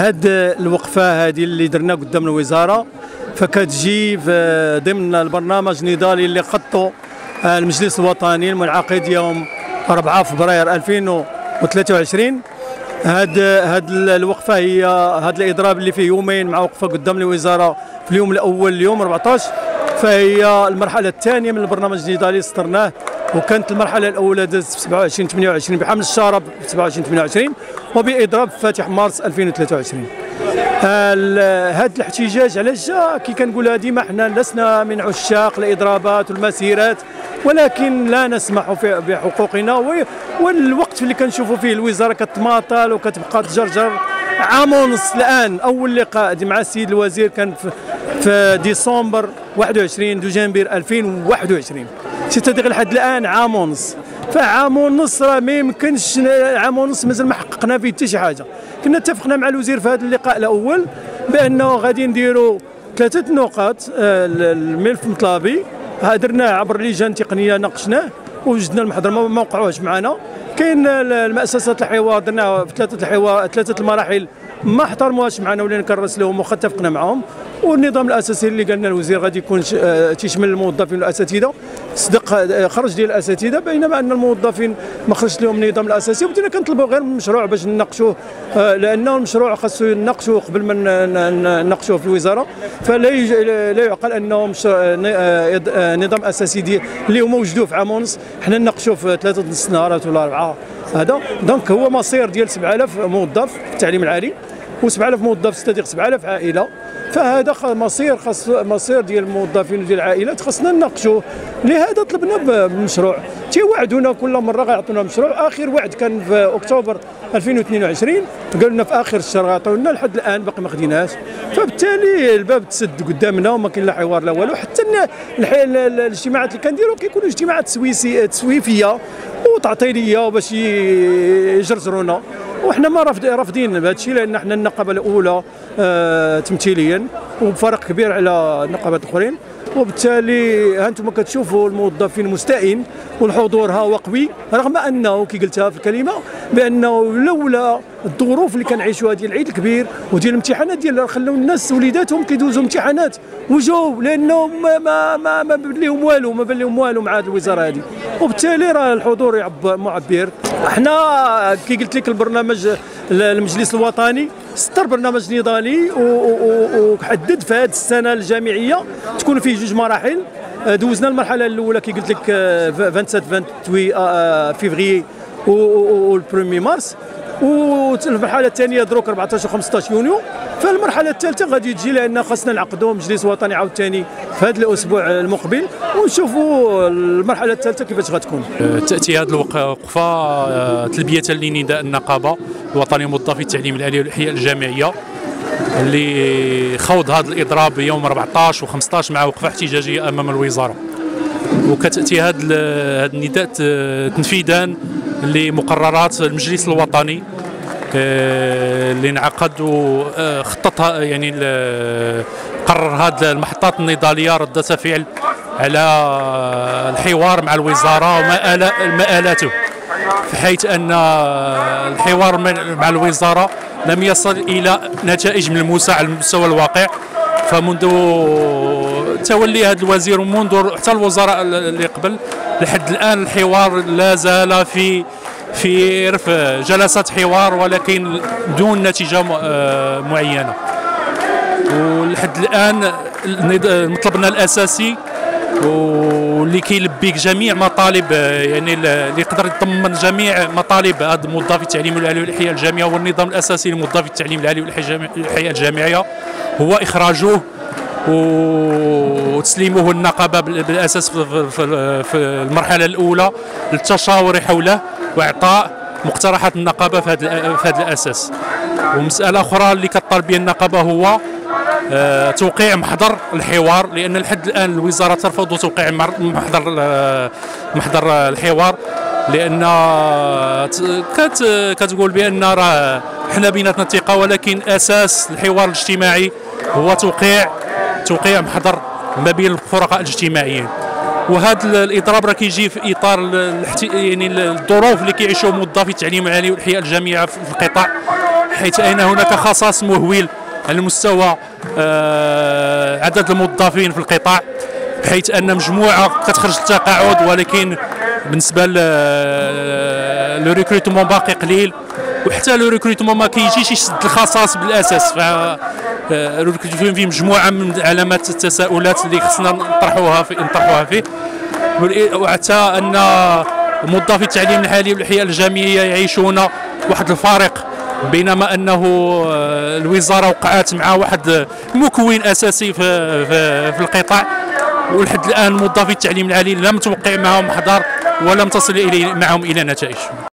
هاد الوقفه هذه اللي درنا قدام الوزاره فكتجي ضمن البرنامج النضالي اللي خطه المجلس الوطني المنعقد يوم 4 فبراير 2023. هاد الوقفه هي هاد الاضراب اللي فيه يومين مع وقفه قدام الوزاره في اليوم الاول اليوم 14، فهي المرحله الثانيه من البرنامج النضالي صدرناه، وكانت المرحله الاولى دازت في 27/28 بحمل الشاره ب 27/28 وباضراب فاتح مارس 2023. هذا الاحتجاج علاش جا؟ كي كنقولها ديما حنا لسنا من عشاق الاضرابات والمسيرات، ولكن لا نسمح بحقوقنا، والوقت اللي كنشوفوا فيه الوزاره كتماطل وكتبقى تجرجر. عام ونص الان، اول لقاء مع السيد الوزير كان في ديسمبر 21 دجنبير 2021، تتدق لحد الان عام ونص. فعام ونص راه ما يمكنش، عام ونص مازال ما حققنا فيه حتى شي حاجه. كنا اتفقنا مع الوزير في هذا اللقاء الاول بانه غادي نديروا 3 نقاط الملف مطلبي، درناه عبر لجان تقنيه ناقشناه ووجدنا المحضر ما وقعوهش معنا. كاين المؤسسات الحوار درناه في 3 المراحل ما احترموهاش معنا، ولينا كنرسلوهم وقد اتفقنا معهم. والنظام الاساسي اللي قالنا الوزير غادي يكون تيشمل الموظفين والاساتذه، صدق خرج ديال الاساتذه، بينما ان الموظفين ما خرجش لهم النظام الاساسي، وبدينا كنطلبوا غير من المشروع باش نناقشوه، لانه المشروع خاصو يناقشوه قبل ما نناقشوه في الوزاره. فلا يعقل انهم نظام اساسي ديال اللي هما وجدوه في عام ونص حنا نناقشوه في 3 نهارات ولا 4. هذا دونك هو مصير ديال 7000 موظف في التعليم العالي و7000 موظف، تستدق 7000 عائله. فهذا مصير ديال الموظفين وديال العائلات خاصنا نناقشوه، لهذا طلبنا بالمشروع. تيوعدونا كل مره غيعطونا مشروع، اخر وعد كان في اكتوبر 2022 قالوا لنا في اخر الشهر غيعطونا، لحد الان باقي ما خديناهاش. فبالتالي الباب تسد قدامنا وما كاين لا حوار لا والو. حتى الاجتماعات اللي كنديروا كيكونوا اجتماعات تسويفيه وتعطيليه باش يجرجرونا، وحنا ما رافضين هذا الشيء، لان حنا النقابه الاولى تمثيليا وبفرق كبير على النقابات الاخرين. وبالتالي ها انتم كتشوفوا الموظفين مستائين والحضور ها هو قوي، رغم انه كي قلتها في الكلمه بانه لولا الظروف اللي كنعيشوها ديال العيد الكبير وديال الامتحانات ديال خلاو الناس وليداتهم كيدوزوا امتحانات وجاو، لانهم ما بان لهم والو، ما بان لهم والو مع هذه الوزاره هذه. وبالتالي راه الحضور معبر. احنا كي قلت لك البرنامج المجلس الوطني سطر برنامج نضالي وحدد في هذه السنه الجامعيه تكون فيه 2 مراحل. دوزنا المرحله الاولى كي قلت لك 27 فيفري و 1 مارس، والمرحله الثانيه دروك 14 و 15 يونيو. فالمرحله الثالثه غادي تجي، لان خاصنا نعقدوا مجلس وطني عاوتاني في هذا الاسبوع المقبل ونشوفوا المرحله الثالثه كيفاش غتكون. تاتي هذه الوقفه تلبيه لنداء النقابه الوطنيه موظفي التعليم العالي والاحياء الجامعيه اللي خوض هذا الاضراب يوم 14 و 15 مع وقفه احتجاجيه امام الوزاره، وكتاتي هذا النداء تنفيذا لمقررات المجلس الوطني اللي انعقد وخططها، يعني قرر هذه المحطات النضاليه ردة فعل على الحوار مع الوزاره ومآلاته، بحيث ان الحوار مع الوزاره لم يصل الى نتائج ملموسه على مستوى الواقع. فمنذ تولي هذا الوزير ومنذ حتى الوزراء اللي قبل لحد الان الحوار لا زال في رف جلسات حوار، ولكن دون نتيجه معينه. ولحد الان مطلبنا الاساسي واللي كيلبيك جميع مطالب، يعني اللي يقدر يضمن جميع مطالب هذا موظفي التعليم العالي والاحياء الجامعيه والنظام الاساسي لموظفي التعليم العالي والاحياء الجامعيه، هو اخراجوه وتسليمه النقابه بالاساس في المرحله الاولى للتشاور حوله واعطاء مقترحات النقابه في هذا الاساس. ومساله اخرى اللي كطالب بها النقابه هو توقيع محضر الحوار، لان لحد الان الوزاره ترفض توقيع محضر الحوار، لان كتقول بان راه حنا بيناتنا الثقه، ولكن اساس الحوار الاجتماعي هو توقيع محضر ما بين الفرقاء الاجتماعيين. وهذا الاضراب راه كيجي في اطار يعني الظروف اللي كيعيشوا موظفي التعليم العالي والاحياء الجامعيه في القطاع، حيث أين هناك خصاص مهول على مستوى عدد الموظفين في القطاع، بحيث أن مجموعة كتخرج للتقاعد ولكن بالنسبة لو ريكروتمون باقي قليل، وحتى لو ريكروتمون ما كيجيش يشد الخصاص بالأساس. لو ريكروتمون فيه مجموعة من علامات التساؤلات اللي خصنا نطرحوها فيه، وحتى أن موظفي التعليم الحالي والأحياء الجامعية يعيشون واحد الفارق، بينما انه الوزاره وقعت مع واحد مكون اساسي في القطاع، ولحد الان موظفي التعليم العالي لم توقع معهم محضر ولم تصل معهم الى نتائج.